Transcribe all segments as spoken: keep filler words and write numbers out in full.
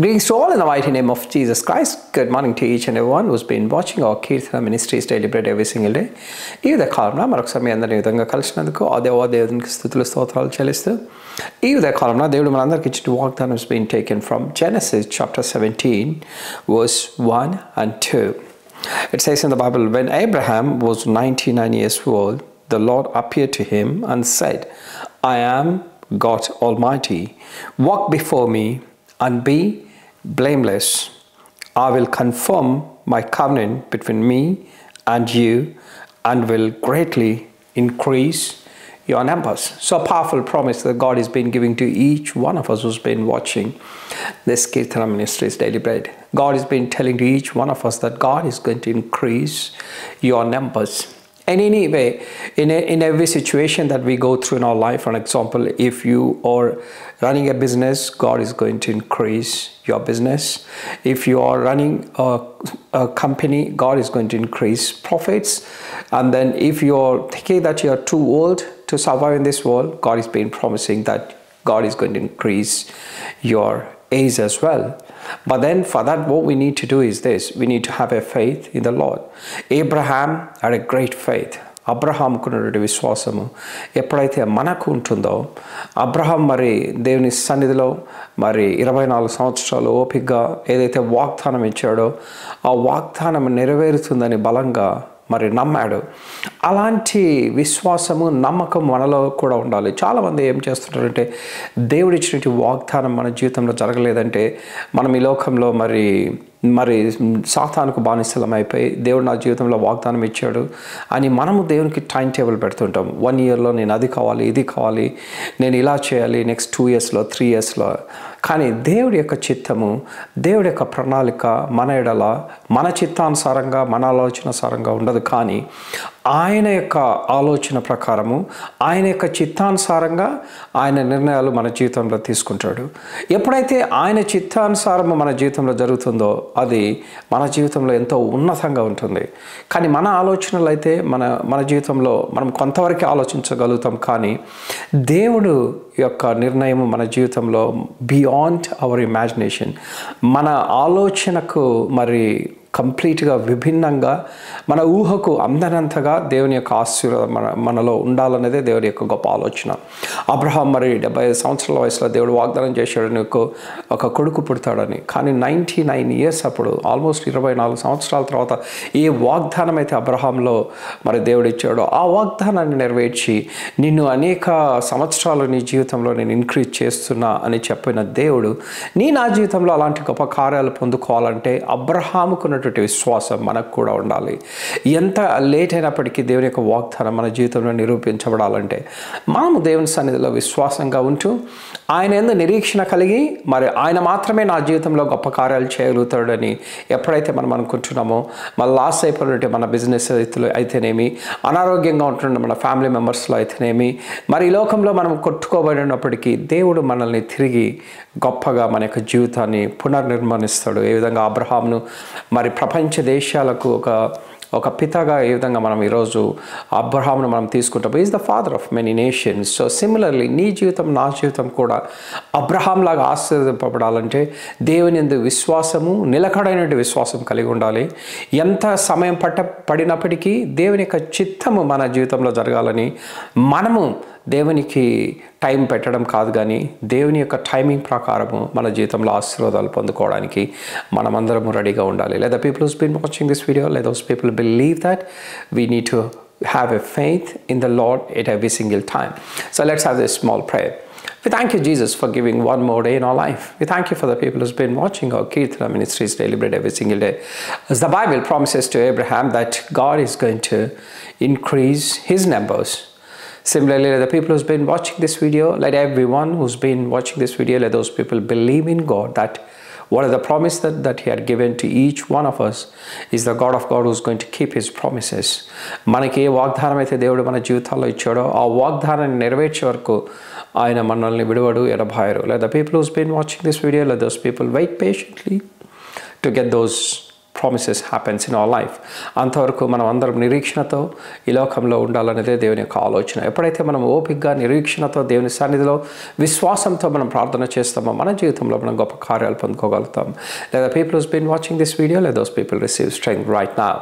Greetings to all in the mighty name of Jesus Christ. Good morning to each and everyone who's been watching our Kirtana Ministries daily bread every single day. Ee the kalamna marokasami andarni vidhanga kalchinanduku aa deva devudiniki స్తుతులు స్తోత్రాలు చెల్లిస్తూ ee the kalamna devudu manandariki ఇచ్చిన వాగ్దానం has been taken from Genesis chapter seventeen verse one and two. It says in the Bible, when Abraham was ninety-nine years old, the Lord appeared to him and said, I am God Almighty, walk before me and be blameless. I will confirm my covenant between me and you and will greatly increase your numbers. So a powerful promise that God has been giving to each one of us who's been watching this Kirtana Ministries Daily Bread. God has been telling to each one of us that God is going to increase your numbers. And anyway, in, a, in every situation that we go through in our life, for example, if you are running a business, God is going to increase your business. If you are running a, a company, God is going to increase profits. And then if you are thinking that you are too old to survive in this world, God has been promising that God is going to increase your age as well. But then for that, what we need to do is this: we need to have a faith in the Lord. Abraham had a great faith. Abraham kunnadu viswasamu eppudaithe manaku untundo Abraham mari devuni sannidhilo mari ఇరవై నాలుగు సంవత్సరాలు ఓపికగా ఏదైతే వాగ్దానం ఇచ్చాడో ఆ వాగ్దానం నెరవేరుతుందని బలంగా మరి నమ్మాడు. అలాంటి విశ్వాసము నమ్మకం మనలో కూడా ఉండాలి. చాలామంది ఏం చేస్తుంటారంటే, దేవుడు ఇచ్చినటువంటి వాగ్దానం మన జీవితంలో జరగలేదంటే మనం ఈ లోకంలో మరి మరి సాతానుకు బానిసలం అయిపోయి, దేవుడు నా జీవితంలో వాగ్దానం ఇచ్చాడు అని మనము దేవునికి టైం టేబుల్ పెడుతుంటాం. వన్ ఇయర్లో నేను అది కావాలి, ఇది కావాలి, నేను ఇలా చేయాలి, నెక్స్ట్ టూ ఇయర్స్లో త్రీ ఇయర్స్లో కానీ దేవుడి యొక్క చిత్తము, దేవుడి యొక్క ప్రణాళిక మన ఎడల మన చిత్తానుసారంగా మన ఆలోచనసారంగా ఉండదు. కానీ ఆయన యొక్క ఆలోచన ప్రకారము, ఆయన యొక్క చిత్తానుసారంగా ఆయన నిర్ణయాలు మన జీవితంలో తీసుకుంటాడు. ఎప్పుడైతే ఆయన చిత్తానుసారము మన జీవితంలో జరుగుతుందో అది మన జీవితంలో ఎంతో ఉన్నతంగా ఉంటుంది. కానీ మన ఆలోచనలు అయితే మన మన జీవితంలో మనం కొంతవరకు ఆలోచించగలుగుతాం. కానీ దేవుడు యొక్క నిర్ణయం మన జీవితంలో బియాండ్ అవర్ ఇమాజినేషన్, మన ఆలోచనకు మరి కంప్లీట్గా విభిన్నంగా మన ఊహకు అందనంతగా దేవుని యొక్క ఆశీర్వాదం మన మనలో ఉండాలనేదే దేవుని యొక్క గొప్ప ఆలోచన. అబ్రహాం మరి డెబ్బై ఐదు సంవత్సరాల వయసులో దేవుడు వాగ్దానం చేశాడు, నీకు ఒక కొడుకు పుడతాడని. కానీ నైంటీ నైన్ ఇయర్స్ అప్పుడు ఆల్మోస్ట్ ఇరవై నాలుగు సంవత్సరాల తర్వాత ఏ వాగ్దానం అయితే అబ్రహాంలో మరి దేవుడు ఇచ్చాడో ఆ వాగ్దానాన్ని నెరవేర్చి, నిన్ను అనేక సంవత్సరాలు నీ జీవితంలో నేను ఇంక్రీజ్ చేస్తున్నా అని చెప్పిన దేవుడు, నీ నా జీవితంలో అలాంటి గొప్ప కార్యాలు పొందుకోవాలంటే అబ్రహాముకున్న విశ్వాసం మనకు కూడా ఉండాలి. ఎంత లేట్ అయినప్పటికీ దేవుని యొక్క వాగ్దానం మన జీవితంలో నిరూపించబడాలంటే మనము దేవుని సన్నిధిలో విశ్వాసంగా ఉంటూ ఆయన యందు నిరీక్షణ కలిగి, మరి ఆయన మాత్రమే నా జీవితంలో గొప్ప కార్యాలు చేయగలుగుతాడని ఎప్పుడైతే మనం అనుకుంటున్నామో, మన లాస్ అయిపోయినట్టు మన బిజినెస్ అయితేనేమి, అనారోగ్యంగా ఉంటున్న మన ఫ్యామిలీ మెంబర్స్లో అయితేనేమి, మరి ఈ లోకంలో మనం కొట్టుకోబడినప్పటికీ దేవుడు మనల్ని తిరిగి గొప్పగా మన యొక్క జీవితాన్ని పునర్నిర్మాణిస్తాడు. ఏ విధంగా అబ్రహామును మరి ప్రపంచ దేశాలకు ఒక ఒక పితగా ఏ విధంగా మనం ఈరోజు అబ్రహామును మనం తీసుకుంటాం, is the father of many nations. So similarly నీ జీవితం నా జీవితం కూడా అబ్రహాంలాగా ఆశీర్వదింపబడాలంటే దేవుని యందు విశ్వాసము, నిలకడైన విశ్వాసం కలిగి ఉండాలి. ఎంత సమయం పట్ట పడినప్పటికీ దేవుని యొక్క చిత్తము మన జీవితంలో జరగాలని మనము దేవునికి టైం పెట్టడం కాదు, కానీ దేవుని యొక్క టైమింగ్ ప్రకారము మన జీవితంలో ఆశీర్వాదాలు పొందుకోవడానికి మనమందరము రెడీగా ఉండాలి. లేదా people who's been watching this video, లేదా those people believe that we need to have a faith in the lord at every single time. So let's have a small prayer. We thank you, Jesus, for giving one more day in our life. We thank you for the people who's been watching our Kirtana Ministries Daily Bread every single day. As the Bible promises to Abraham that God is going to increase his numbers. Similarly, the people who's been watching this video, let everyone who's been watching this video, let those people believe in God, that what is the promise that, that he had given to each one of us is the God of God who's going to keep his promises. మనకి ఏ వాగ్దానం అయితే దేవుడు మన జీవితాల్లో ఇచ్చాడో ఆ వాగ్దానాన్ని నెరవేర్చే వరకు ఆయన మనల్ని విడువడు, ఎడబాయరు. Let the people who's been watching this video, let those people wait patiently to get those promises happens in our life. అంతవరకు మనం అందరం నిరీక్షణతో ఈ లోకంలో ఉండాలనేదే దేవుని యొక్క ఆలోచన. ఎప్పుడైతే మనం ఓపికగా నిరీక్షణతో దేవుని సన్నిధిలో విశ్వాసంతో మనం ప్రార్థన చేస్తామో మన జీవితంలో మనం గొప్ప కార్యాలు పొందుకోగలుగుతాం. లేదా people who's been watching this video, let those people receive strength right now.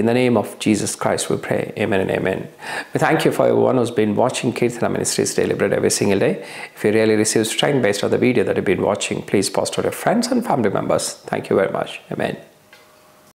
In the name of Jesus Christ we pray. Amen and amen. We thank you for everyone who's been watching Kirtana Ministries Daily Bread every single day. If you really receive strength based on the video that you've been watching, please post to your friends and family members. Thank you very much. Amen.